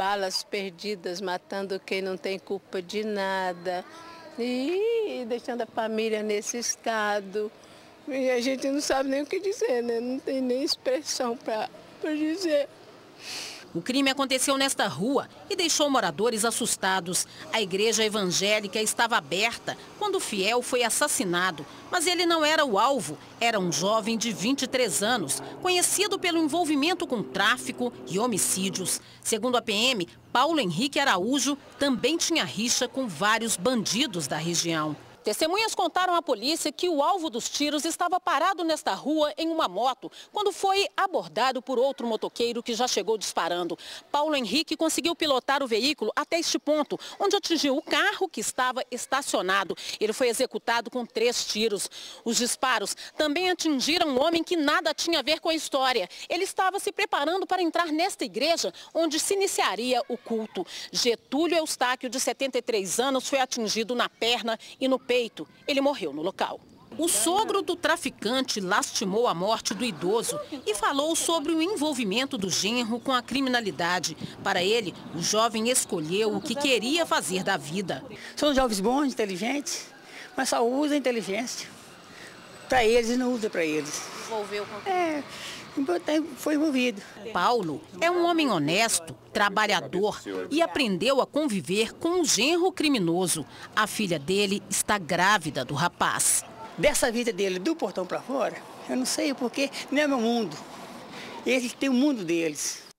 balas perdidas, matando quem não tem culpa de nada e deixando a família nesse estado. E a gente não sabe nem o que dizer, né? Não tem nem expressão para dizer. O crime aconteceu nesta rua e deixou moradores assustados. A igreja evangélica estava aberta quando o fiel foi assassinado, mas ele não era o alvo. Era um jovem de 23 anos, conhecido pelo envolvimento com tráfico e homicídios. Segundo a PM, Paulo Henrique Araújo também tinha rixa com vários bandidos da região. Testemunhas contaram à polícia que o alvo dos tiros estava parado nesta rua em uma moto, quando foi abordado por outro motoqueiro que já chegou disparando. Paulo Henrique conseguiu pilotar o veículo até este ponto, onde atingiu o carro que estava estacionado. Ele foi executado com 3 tiros. Os disparos também atingiram um homem que nada tinha a ver com a história. Ele estava se preparando para entrar nesta igreja, onde se iniciaria o culto. Getúlio Eustáquio, de 73 anos, foi atingido na perna e no peito. Ele morreu no local. O sogro do traficante lastimou a morte do idoso e falou sobre o envolvimento do genro com a criminalidade. Para ele, o jovem escolheu o que queria fazer da vida. São jovens bons, inteligentes, mas só usam a inteligência. Para eles, não usa para eles. Envolveu com foi envolvido. Paulo é um homem honesto, trabalhador e aprendeu a conviver com um genro criminoso. A filha dele está grávida do rapaz. Dessa vida dele, do portão para fora, eu não sei porque não é meu mundo. Eles têm o mundo deles.